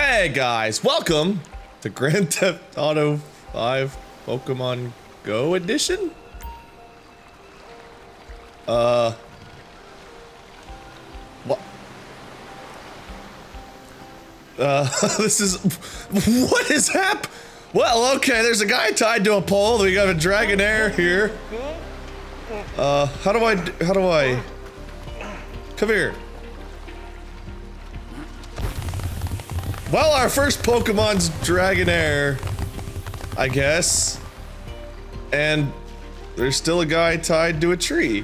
Hey guys, welcome to Grand Theft Auto 5 Pokemon Go edition? What? This is... What is hap? Well, okay, there's a guy tied to a pole, we got a Dragonair here. How do I... Come here. Well, our first Pokemon's Dragonair, I guess. And there's still a guy tied to a tree.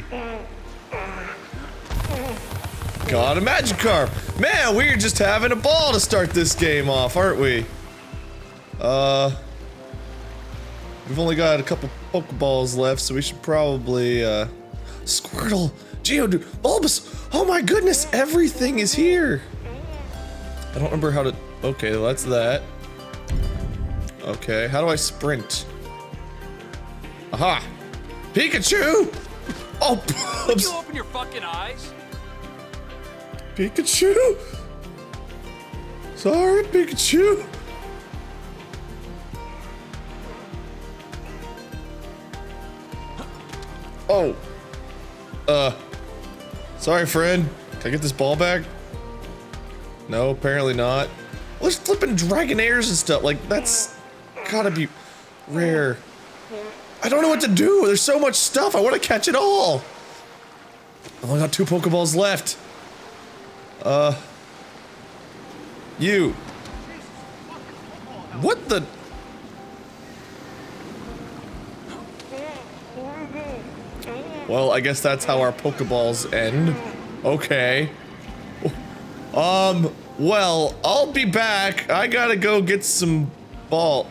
Got a Magikarp. Man, we're just having a ball to start this game off, aren't we? We've only got a couple Pokeballs left, so we should probably, Squirtle, Geodude, Bulbas. Oh my goodness, everything is here. I don't remember how to... Okay, well, that's that. Okay, how do I sprint? Aha! Pikachu! Oh, Did you open your fucking eyes? Pikachu? Sorry, Pikachu. Oh. Sorry, friend. Can I get this ball back? No, apparently not. There's flipping Dragonairs and stuff, like, that's gotta be rare. I don't know what to do, there's so much stuff, I want to catch it all! I've only got 2 Pokeballs left. You. What the? Well, I guess that's how our Pokeballs end. Okay. Well, I'll be back. I gotta go get some ball.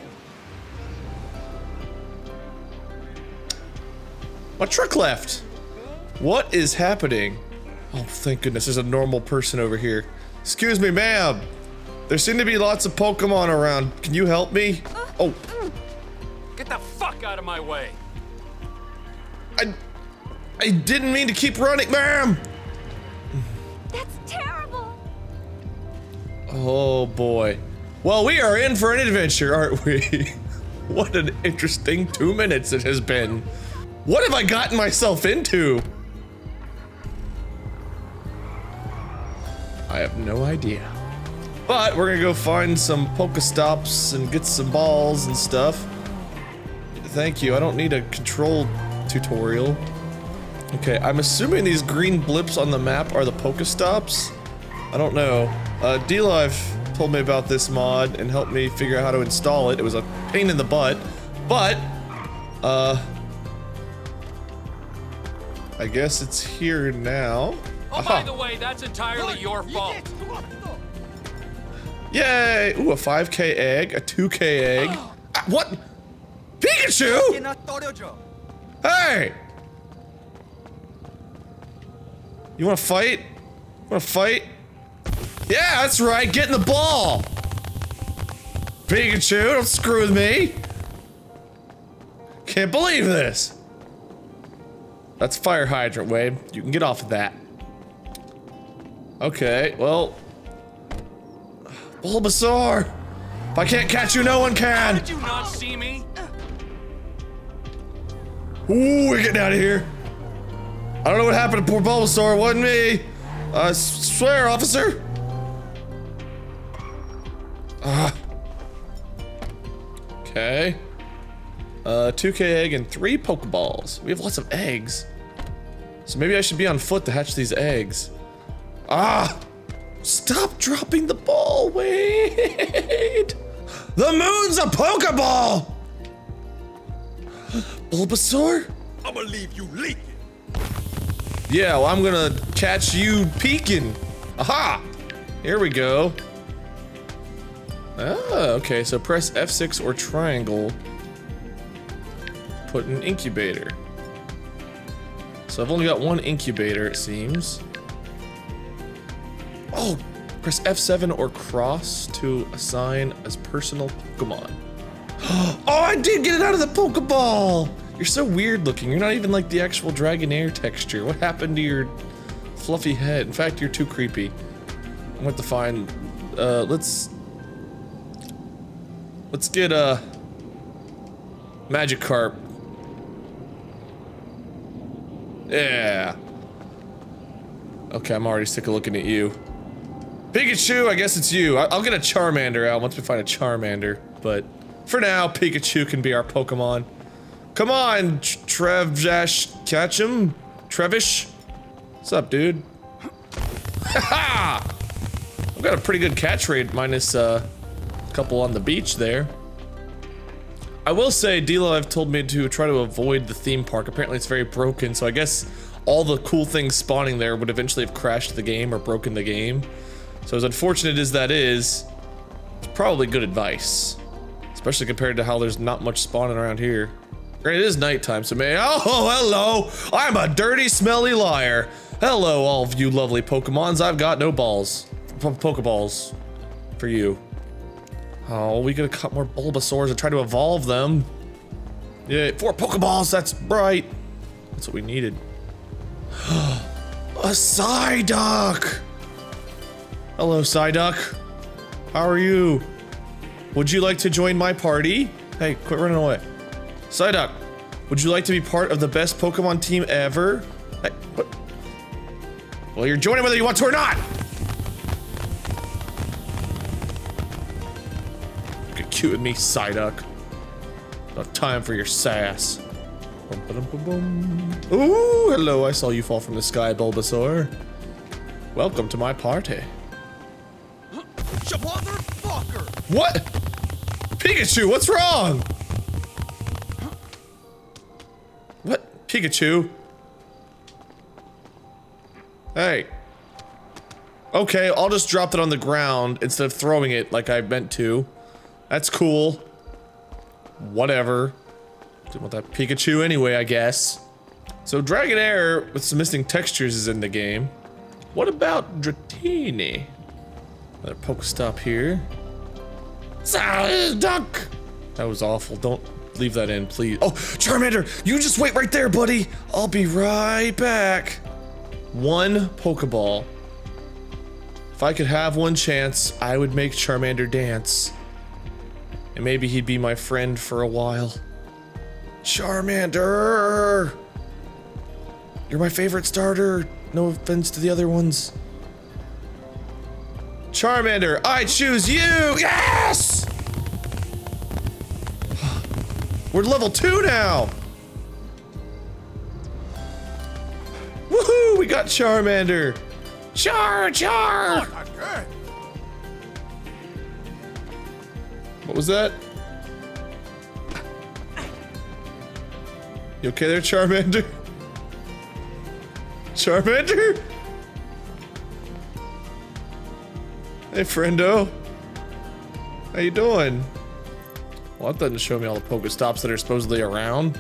My truck left. What is happening? Oh, thank goodness, there's a normal person over here. Excuse me, ma'am. There seem to be lots of Pokemon around. Can you help me? Oh. Get the fuck out of my way. I didn't mean to keep running, ma'am. Oh boy. Well, we are in for an adventure, aren't we? What an interesting 2 minutes it has been. What have I gotten myself into? I have no idea. But we're gonna go find some Pokestops and get some balls and stuff. Thank you, I don't need a control tutorial. Okay, I'm assuming these green blips on the map are the Pokestops. I don't know. DLive told me about this mod and helped me figure out how to install it. It was a pain in the butt, but I guess it's here now. Oh, by the way, that's entirely your fault. Yay! Ooh, a 5K egg, a 2K egg. What? Pikachu! Hey! You want to fight? Want to fight? Yeah, that's right, get in the ball! Pikachu, don't screw with me! Can't believe this! That's fire hydrant, Wade. You can get off of that. Okay, well... Bulbasaur! If I can't catch you, no one can! How did you not see me? Ooh, we're getting out of here! I don't know what happened to poor Bulbasaur, it wasn't me! I swear, officer! Okay. 2K egg and 3 Pokeballs. We have lots of eggs. So maybe I should be on foot to hatch these eggs. Ah! Stop dropping the ball, wait! The moon's a Pokeball! Bulbasaur? I'm gonna leave you leaking. Yeah, well, I'm gonna catch you peeking. Aha! Here we go. Ah, okay, so press F6 or triangle. Put an incubator. So I've only got 1 incubator, it seems. Oh, press F7 or cross to assign as personal Pokemon. Oh, I did get it out of the Pokeball! You're so weird looking. You're not even like the actual Dragonair texture. What happened to your fluffy head? In fact, you're too creepy. I'm gonna have to find, let's... Let's get a Magikarp. Yeah. Okay, I'm already sick of looking at you. Pikachu, I guess it's you. I'll get a Charmander out once we find a Charmander, but for now, Pikachu can be our Pokemon. Come on, Ash Ketchum? Trevish? What's up, dude? Ha-ha! I've got a pretty good catch rate, minus a couple on the beach there. I will say, DLive told me to try to avoid the theme park. Apparently it's very broken, so I guess all the cool things spawning there would eventually have crashed the game or broken the game. So as unfortunate as that is, it's probably good advice. Especially compared to how there's not much spawning around here. Granted, it is nighttime, so man, oh, hello! I'm a dirty, smelly liar! Hello, all of you lovely Pokemons, I've got no balls. Pokeballs. For you. Oh, we gotta cut more Bulbasaurs and try to evolve them. Yeah, 4 Pokeballs, that's right! That's what we needed. A Psyduck! Hello, Psyduck. How are you? Would you like to join my party? Hey, quit running away. Psyduck, would you like to be part of the best Pokemon team ever? Hey, what? Well, you're joining whether you want to or not! Get cute with me, Psyduck. No time for your sass. Ooh, hello, I saw you fall from the sky, Bulbasaur. Welcome to my party. What? Pikachu, what's wrong? What? Pikachu? Hey. Okay, I'll just drop it on the ground instead of throwing it like I meant to. That's cool. Whatever. Didn't want that Pikachu anyway, I guess. So Dragonair with some missing textures is in the game. What about Dratini? Another Pokestop here. Psyduck! That was awful. Don't leave that in, please. Oh, Charmander! You just wait right there, buddy! I'll be right back! 1 Pokeball. If I could have 1 chance, I would make Charmander dance. And maybe he'd be my friend for a while. Charmander! You're my favorite starter. No offense to the other ones. Charmander, I choose you! Yes! We're level 2 now! Woohoo! We got Charmander! Char! What was that? You okay there, Charmander? Charmander? Hey, friendo. How you doing? Well, that doesn't show me all the Pokestops that are supposedly around.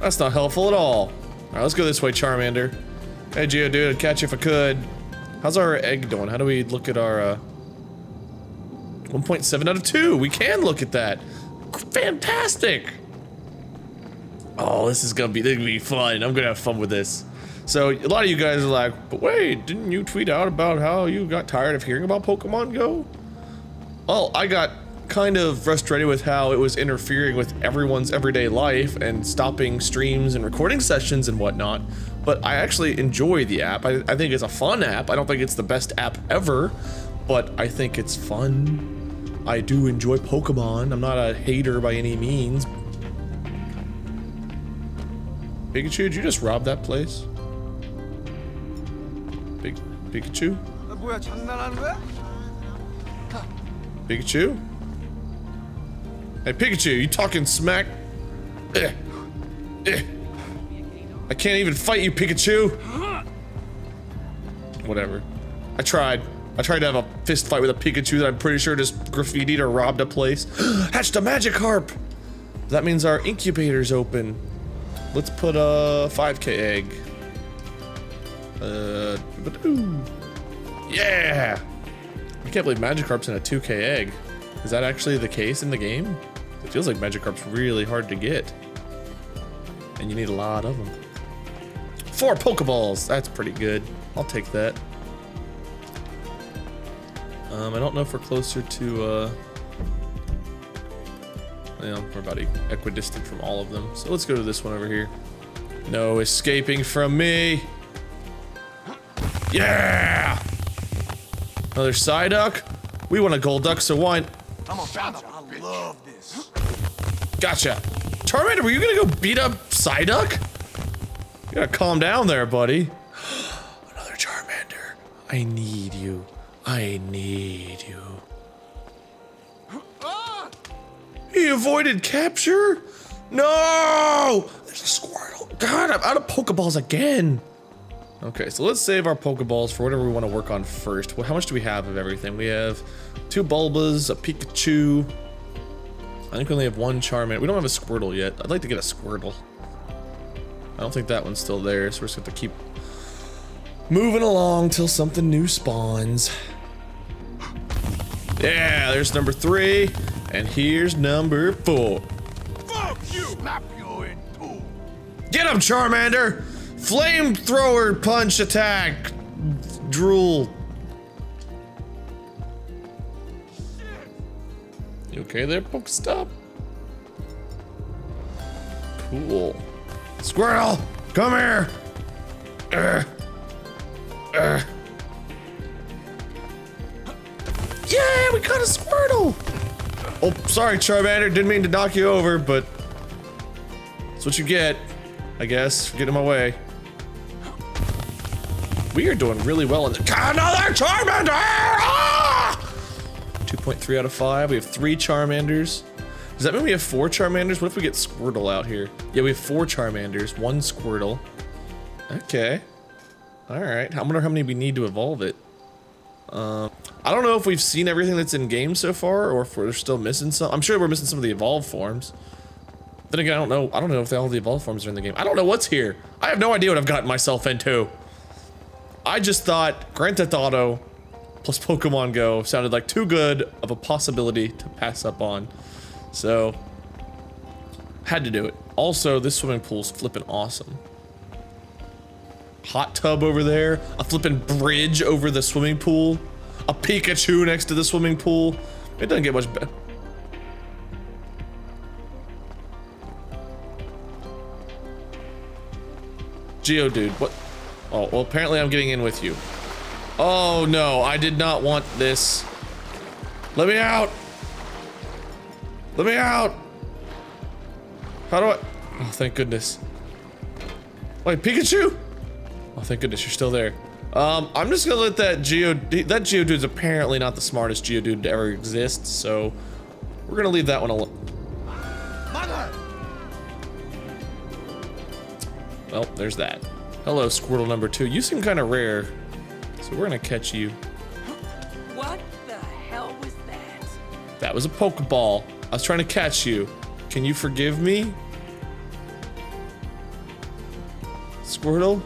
That's not helpful at all. Alright, let's go this way, Charmander. Hey, Geodude, I'd catch you if I could. How's our egg doing? How do we look at our, 1.7 out of 2! We can look at that! Fantastic! Oh, this is gonna be fun. I'm gonna have fun with this. So, a lot of you guys are like, but wait, didn't you tweet out about how you got tired of hearing about Pokemon Go? Well, I got kind of frustrated with how it was interfering with everyone's everyday life and stopping streams and recording sessions and whatnot, but I actually enjoy the app. I think it's a fun app. I don't think it's the best app ever, but I think it's fun. I do enjoy Pokemon. I'm not a hater by any means. Pikachu, did you just rob that place? Pikachu? Pikachu? Hey Pikachu, you talking smack? Ugh. Ugh. I can't even fight you, Pikachu! Whatever. I tried to have a fist fight with a Pikachu that I'm pretty sure just graffitied or robbed a place. Hatched a Magikarp! That means our incubator's open. Let's put a 5K egg. But ooh. Yeah! I can't believe Magikarp's in a 2K egg. Is that actually the case in the game? It feels like Magikarp's really hard to get. And you need a lot of them. 4 Pokeballs! That's pretty good. I'll take that. I don't know if we're closer to, You know, we're about equidistant from all of them. So let's go to this one over here. No escaping from me. Yeah! Another Psyduck? We want a Golduck, so why? I'm a fan of I love this. Gotcha. Terminator, were you gonna go beat up Psyduck? You gotta calm down there, buddy. Another Charmander. I need you. I need you. He avoided capture? No! There's a Squirtle. God, I'm out of Pokeballs again. Okay, so let's save our Pokeballs for whatever we want to work on first. Well, how much do we have of everything? We have 2 Bulbas, a Pikachu. I think we only have 1 Charmander. We don't have a Squirtle yet. I'd like to get a Squirtle. I don't think that one's still there, so we're just gonna have to keep moving along till something new spawns. Yeah, there's number 3, and here's number 4. Fuck you! Snap you in 2. Get him, Charmander! Flamethrower punch attack! Drool. You okay there, Pokestop? Cool. Squirtle! Come here! Yeah, we caught a Squirtle! Oh, sorry, Charmander. Didn't mean to knock you over, but that's what you get, I guess. Get in my way. We are doing really well in the— another Charmander! Ah! 2.3 out of 5. We have 3 Charmanders. Does that mean we have 4 Charmanders? What if we get Squirtle out here? Yeah, we have 4 Charmanders, 1 Squirtle. Okay. Alright, I wonder how many we need to evolve it. I don't know if we've seen everything that's in game so far, or if we're still missing some. I'm sure we're missing some of the evolved forms. Then again, I don't know if all the evolved forms are in the game. I don't know what's here. I have no idea what I've gotten myself into. I just thought Grand Theft Auto plus Pokemon Go sounded like too good of a possibility to pass up on. So, had to do it. Also, this swimming pool's flippin' awesome. Hot tub over there, a flippin' bridge over the swimming pool, a Pikachu next to the swimming pool. It doesn't get much better. Geodude, what? Oh, well, apparently I'm getting in with you. Oh no, I did not want this. Let me out! Let me out! How do I? Oh, thank goodness. Wait, Pikachu? Oh, thank goodness, you're still there. I'm just gonna let that Geodude's apparently not the smartest Geodude to ever exist, so we're gonna leave that one alone. Mother! Well, there's that. Hello, Squirtle number 2. You seem kind of rare, so we're gonna catch you. What the hell was that? That was a Pokeball. I was trying to catch you. Can you forgive me? Squirtle?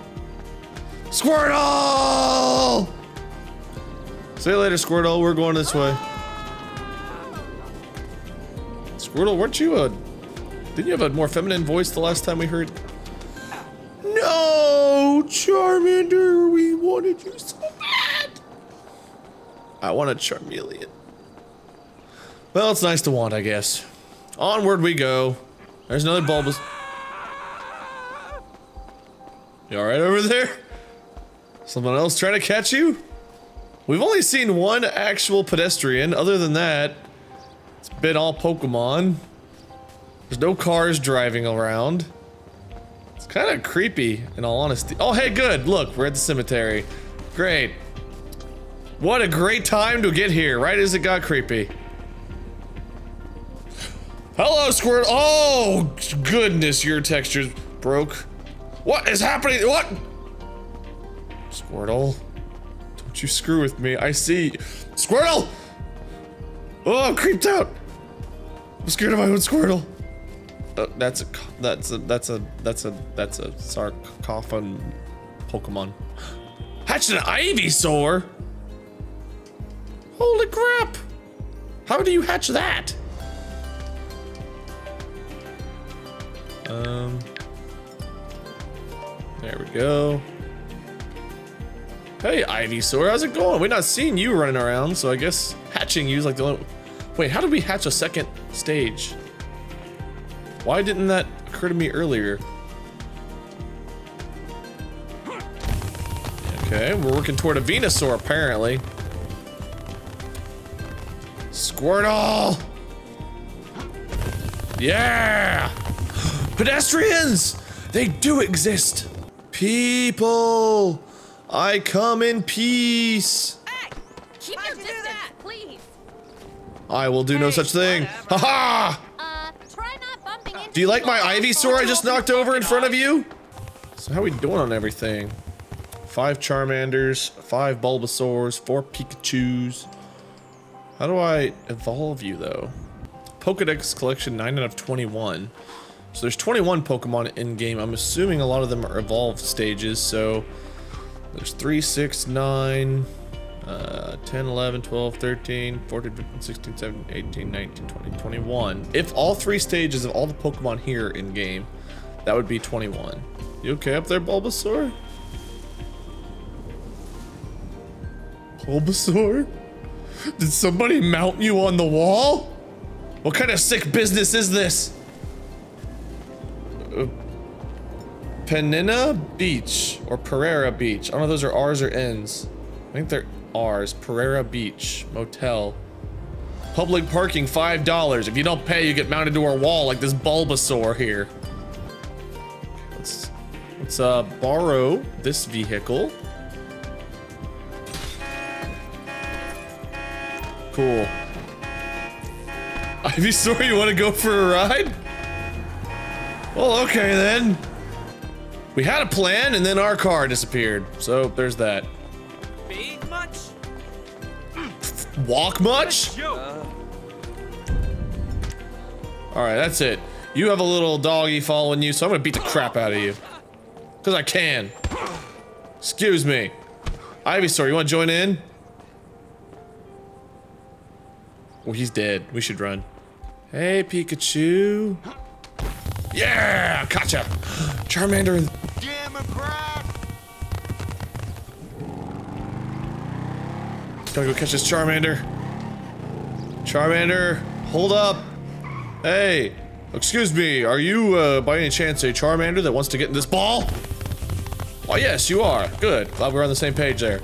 Squirtle! See you later, Squirtle. We're going this way. Squirtle, weren't you a... Didn't you have a more feminine voice the last time we heard? No! Charmander, we wanted you so bad! I want a Charmeleon. Well, it's nice to want, I guess. Onward we go. There's another Bulbas. You alright over there? Someone else trying to catch you? We've only seen one actual pedestrian. Other than that, it's been all Pokemon. There's no cars driving around. It's kind of creepy, in all honesty. Oh, hey, good. Look, we're at the cemetery. Great. What a great time to get here, right as it got creepy. Hello, Squirtle. Oh, goodness, your texture's broke. What is happening? What? Squirtle, don't you screw with me. I see. Squirtle! Oh, I'm creeped out. I'm scared of my own Squirtle. That's a sarcophon Pokemon. Hatched an Ivysaur? Holy crap! How do you hatch that? There we go. Hey, Ivysaur, how's it going? We're not seeing you running around, so I guess hatching you's like the only— Wait, how did we hatch a second stage? Why didn't that occur to me earlier? Okay, we're working toward a Venusaur, apparently. Squirtle! Yeah! Pedestrians! They do exist! People! I come in peace! Hey! Keep your distance, please! I will do no such thing! Haha! Try not bumping into. Do you like my Ivysaur I just knocked over in front of you? So how are we doing on everything? 5 Charmanders, 5 Bulbasaurs, 4 Pikachus. How do I evolve you though? Pokedex collection 9 out of 21. So there's 21 Pokemon in game. I'm assuming a lot of them are evolved stages. So there's 3, 6, 9, 10, 11, 12, 13, 14, 15, 16, 17, 18, 19, 20, 21. If all 3 stages of all the Pokemon here in game, that would be 21. You okay up there, Bulbasaur? Bulbasaur? Did somebody mount you on the wall? What kind of sick business is this? Penina Beach or Pereira Beach. I don't know if those are R's or N's. I think they're R's. Pereira Beach Motel. Public parking $5. If you don't pay, you get mounted to our wall like this Bulbasaur here. Let's borrow this vehicle. Cool. Ivysaur, you want to go for a ride? Well, okay then. We had a plan and then our car disappeared. So there's that. Feed much? Walk much? Alright, that's it. You have a little doggy following you, so I'm gonna beat the crap out of you. Cause I can. Excuse me. Ivysaur, you wanna join in? Well, he's dead. We should run. Hey, Pikachu. Yeah! Gotcha! Charmander and... Democrat! Gotta go catch this Charmander. Charmander, hold up! Hey! Excuse me, are you, by any chance, a Charmander that wants to get in this ball? Oh, yes, you are. Good. Glad we're on the same page there.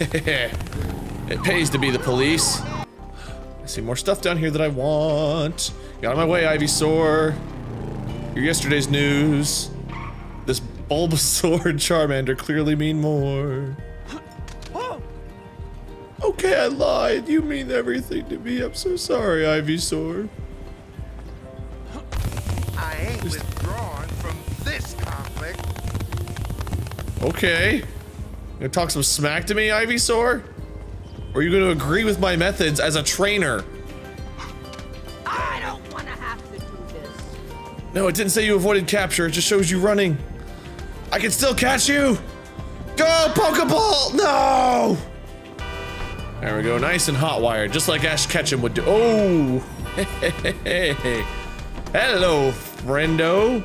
It pays to be the police. I see more stuff down here that I want. Got out of my way, Ivysaur. Your yesterday's news. This Bulbasaur and Charmander clearly mean more. Okay, I lied. You mean everything to me. I'm so sorry, Ivysaur. I ain't withdrawing from this conflict. Okay. You gonna talk some smack to me, Ivysaur? Or are you going to agree with my methods as a trainer? I don't want to have to do this. No, it didn't say you avoided capture. It just shows you running. I can still catch you. Go, Pokeball! No! There we go. Nice and hot wired, just like Ash Ketchum would do. Oh! Hey. Hello, friendo.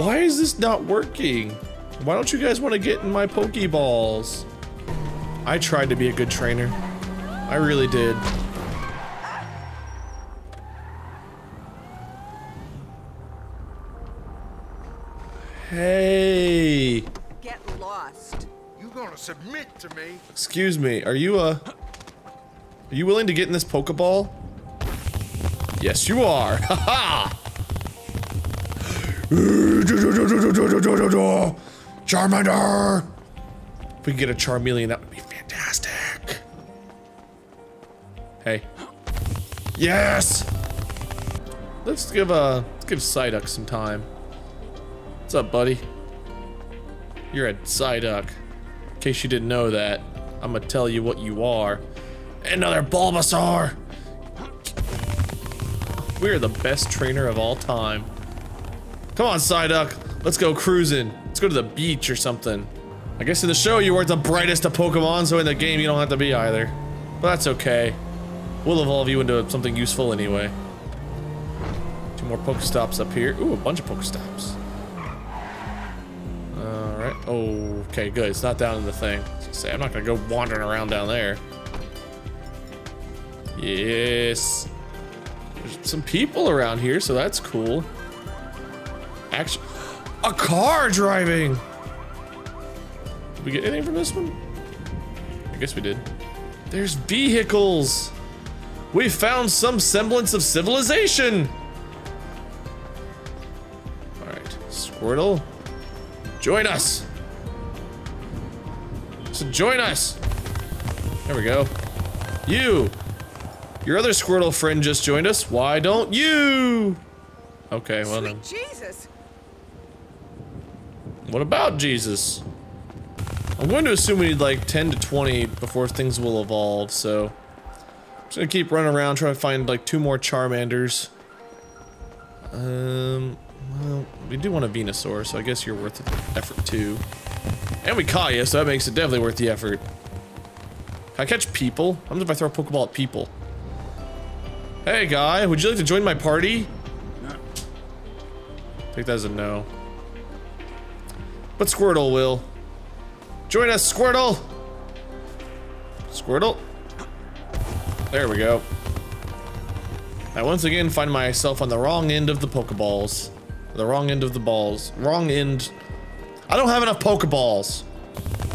Why is this not working? Why don't you guys want to get in my Pokeballs? I tried to be a good trainer. I really did. Hey. Get lost. You gonna submit to me? Excuse me. Are you willing to get in this Pokeball? Yes, you are. Ha ha. Charmander! If we can get a Charmeleon, that would be fantastic. Hey. Yes! Let's give Psyduck some time. What's up, buddy? You're a Psyduck. In case you didn't know that, I'm gonna tell you what you are. Another Bulbasaur! We are the best trainer of all time. Come on, Psyduck. Let's go cruising. Let's go to the beach or something. I guess in the show you weren't the brightest of Pokemon, so in the game you don't have to be either. But that's okay. We'll evolve you into something useful anyway. 2 more Pokestops up here. Ooh, a bunch of Pokestops. Alright. Oh, okay, good. It's not down in the thing. I was gonna say, I'm not gonna go wandering around down there. Yes. There's some people around here, so that's cool. Actually, a car driving. Did we get anything from this one? I guess we did. There's vehicles. We found some semblance of civilization. All right, Squirtle, join us. So join us. There we go. You. Your other Squirtle friend just joined us. Why don't you? Okay, well then. Sweet Jesus. What about Jesus? I'm going to assume we need like 10 to 20 before things will evolve, so I'm just gonna keep running around trying to find like 2 more Charmanders. Well, we do want a Venusaur, so I guess you're worth the effort too. And we caught you, so that makes it definitely worth the effort. Can I catch people? How much if I throw a Pokeball at people? Hey guy, would you like to join my party? No. I think that's a no. But Squirtle will. Join us, Squirtle! Squirtle? There we go. I once again find myself on the wrong end of the Pokeballs. The wrong end of the balls. Wrong end. I don't have enough Pokeballs.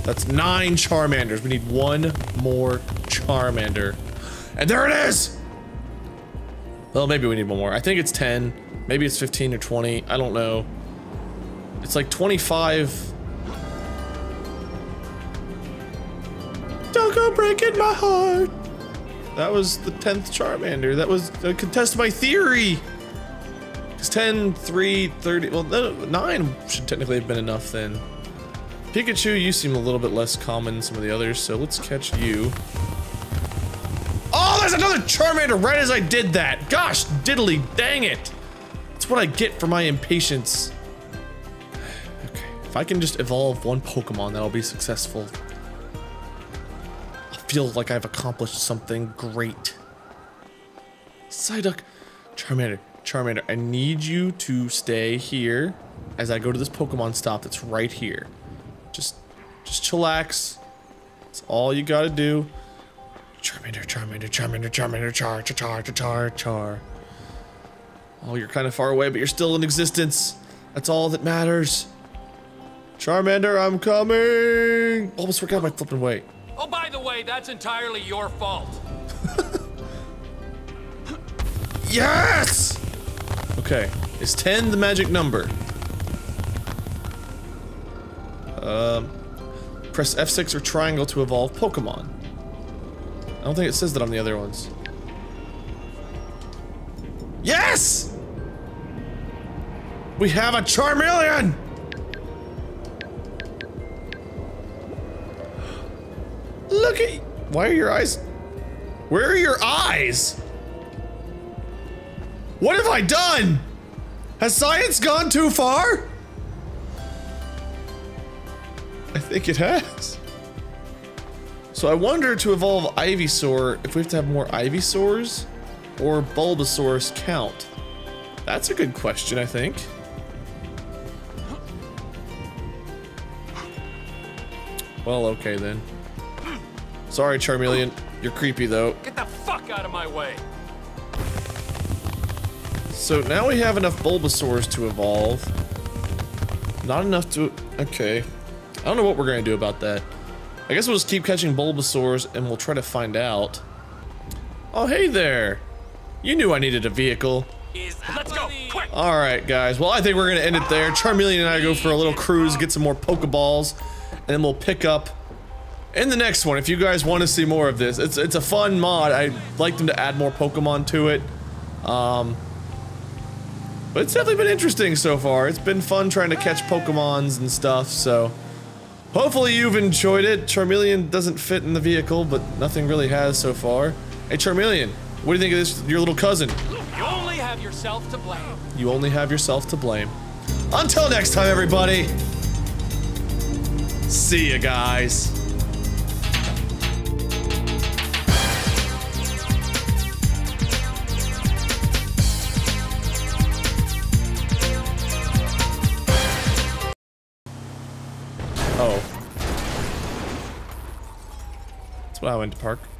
That's 9 Charmanders. We need 1 more Charmander. And there it is! Well, maybe we need 1 more. I think it's 10. Maybe it's 15 or 20. I don't know. It's like 25. Don't go breaking my heart. That was the 10th Charmander. That was contest my theory. It's 10, 3, 30. Well, 9 should technically have been enough then. Pikachu, you seem a little bit less common than some of the others, so let's catch you. Oh, there's another Charmander right as I did that. Gosh, diddly, dang it. That's what I get for my impatience. Okay, if I can just evolve 1 Pokemon, that'll be successful. I feel like I've accomplished something great. Psyduck, Charmander, Charmander, I need you to stay here as I go to this Pokemon stop that's right here. Just chillax. That's all you gotta do. Charmander, Charmander, Charmander, Charmander, Char, Char, Char, Char, Char. Oh, you're kind of far away, but you're still in existence. That's all that matters. Charmander, I'm coming. Almost forgot my flipping weight. Oh, by the way, that's entirely your fault. Yes! Okay, is 10 the magic number? Press F6 or triangle to evolve Pokemon. I don't think it says that on the other ones. Yes! We have a Charmeleon! Look at you. Why are your eyes? Where are your eyes? What have I done? Has science gone too far? I think it has. So I wonder to evolve Ivysaur if we have to have more Ivysaurs or Bulbasaur's count. That's a good question, I think. Well, okay then. Sorry, Charmeleon. You're creepy though. Get the fuck out of my way. So now we have enough Bulbasaurs to evolve. Not enough to. Okay. I don't know what we're gonna do about that. I guess we'll just keep catching Bulbasaurs and we'll try to find out. Oh, hey there. You knew I needed a vehicle. Let's go, quick. All right, guys. Well, I think we're gonna end it there. Charmeleon and I go for a little cruise, get some more Pokeballs, and then we'll pick up in the next one. If you guys want to see more of this, it's a fun mod. I'd like them to add more Pokemon to it. But it's definitely been interesting so far. It's been fun trying to catch Pokemons and stuff, so. Hopefully you've enjoyed it. Charmeleon doesn't fit in the vehicle, but nothing really has so far. Hey Charmeleon, what do you think of this, your little cousin? You only have yourself to blame. You only have yourself to blame. Until next time, everybody. See ya, guys. That's why I went to park.